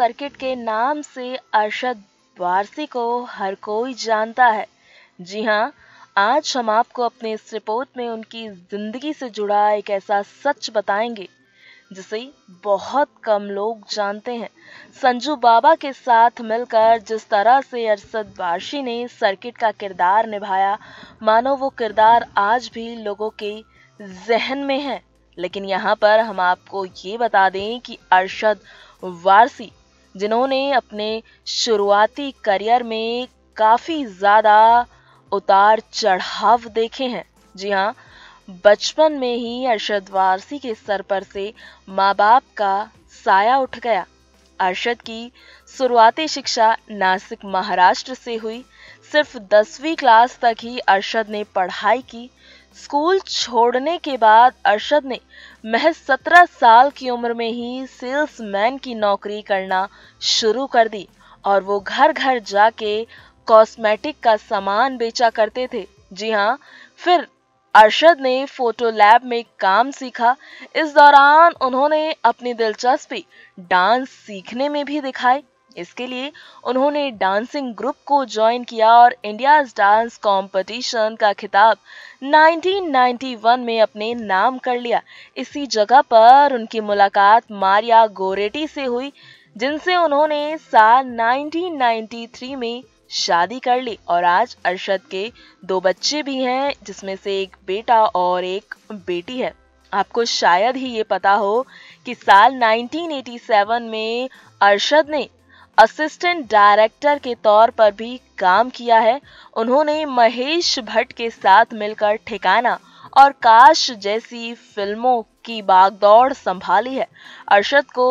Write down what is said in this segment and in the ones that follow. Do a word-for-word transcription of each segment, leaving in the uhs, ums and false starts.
Circuit के नाम से अरशद वारसी को हर कोई जानता है। जी हाँ, आज हम आपको अपने इस रिपोर्ट में उनकी जिंदगी से जुड़ा एक ऐसा सच बताएंगे जिसे बहुत कम लोग जानते हैं। संजू बाबा के साथ मिलकर जिस तरह से अरशद वारसी ने सर्किट का किरदार निभाया, मानो वो किरदार आज भी लोगों के जहन में है। लेकिन यहाँ पर हम आपको ये बता दें कि अरशद वारसी, जिन्होंने अपने शुरुआती करियर में काफ़ी ज़्यादा उतार चढ़ाव देखे हैं। जी हाँ, बचपन में ही अरशद वारसी के सर पर से माँ बाप का साया उठ गया। अरशद की शुरुआती शिक्षा नासिक महाराष्ट्र से हुई। सिर्फ दसवीं क्लास तक ही अरशद ने पढ़ाई की। स्कूल छोड़ने के बाद अरशद ने महज सत्रह साल की उम्र में ही सेल्समैन की नौकरी करना शुरू कर दी और वो घर घर जाके कॉस्मेटिक का सामान बेचा करते थे। जी हाँ, फिर अरशद ने फोटो लैब में काम सीखा। इस दौरान उन्होंने अपनी दिलचस्पी डांस सीखने में भी दिखाई। इसके लिए उन्होंने डांसिंग ग्रुप को ज्वाइन किया और इंडियाज डांस कंपटीशन का खिताब उन्नीस सौ इक्यानवे में अपने नाम कर लिया। इसी जगह पर उनकी मुलाकात मारिया गोरेटी से हुई, जिनसे उन्होंने साल उन्नीस सौ तिरानवे में शादी कर ली और आज अरशद के दो बच्चे भी हैं, जिसमें से एक बेटा और एक बेटी है। आपको शायद ही ये पता हो कि साल उन्नीस सौ सत्तासी में अरशद ने असिस्टेंट डायरेक्टर के तौर पर भी काम किया है। उन्होंने महेश भट्ट के साथ मिलकर ठिकाना और काश जैसी फिल्मों की बागदौड़ संभाली है। अरशद को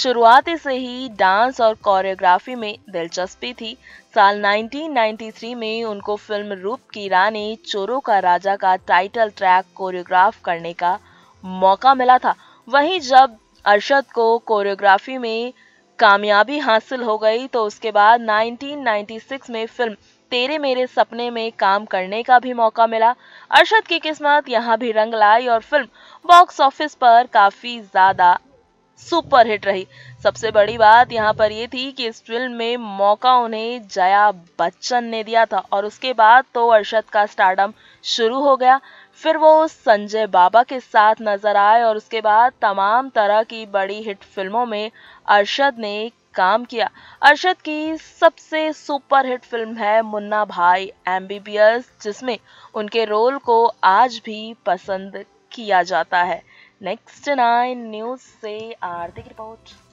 शुरुआती से ही डांस और कोरियोग्राफी में दिलचस्पी थी। साल उन्नीस सौ तिरानवे में उनको फिल्म रूप की रानी चोरों का राजा का टाइटल ट्रैक कोरियोग्राफ करने का मौका मिला था। वहीं जब अरशद को कोरियोग्राफी में कामयाबी हासिल हो गई तो उसके बाद उन्नीस सौ छियानवे में फिल्म तेरे मेरे सपने में काम करने का भी मौका मिला। अरशद की किस्मत यहाँ भी रंग लाई और फिल्म बॉक्स ऑफिस पर काफ़ी ज़्यादा सुपरहिट रही। सबसे बड़ी बात यहाँ पर यह थी कि इस फिल्म में मौका उन्हें जया बच्चन ने दिया था और उसके बाद तो अरशद का स्टारडम शुरू हो गया। फिर वो संजय बाबा के साथ नजर आए और उसके बाद तमाम तरह की बड़ी हिट फिल्मों में अरशद ने काम किया। अरशद की सबसे सुपरहिट फिल्म है मुन्ना भाई एम बी बी एस, जिसमें उनके रोल को आज भी पसंद किया जाता है। नेक्स्ट नाइन न्यूज़ से आर्थिक रिपोर्ट।